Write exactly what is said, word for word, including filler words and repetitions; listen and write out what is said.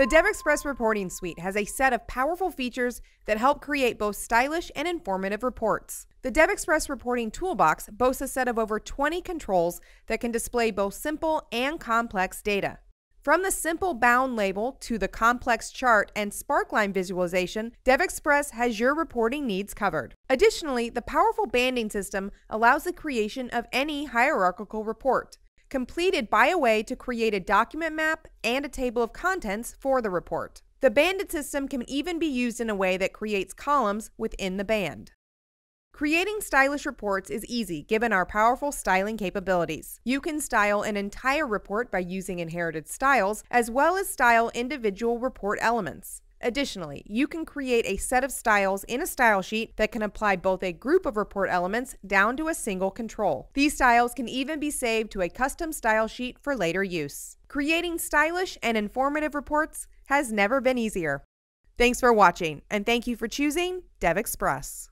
The DevExpress Reporting Suite has a set of powerful features that help create both stylish and informative reports. The DevExpress Reporting Toolbox boasts a set of over twenty controls that can display both simple and complex data. From the simple bound label to the complex chart and sparkline visualization, DevExpress has your reporting needs covered. Additionally, the powerful banding system allows the creation of any hierarchical report, completed by a way to create a document map and a table of contents for the report. The banded system can even be used in a way that creates columns within the band. Creating stylish reports is easy given our powerful styling capabilities. You can style an entire report by using inherited styles, as well as style individual report elements. Additionally, you can create a set of styles in a style sheet that can apply both a group of report elements down to a single control. These styles can even be saved to a custom style sheet for later use. Creating stylish and informative reports has never been easier. Thanks for watching, and thank you for choosing DevExpress.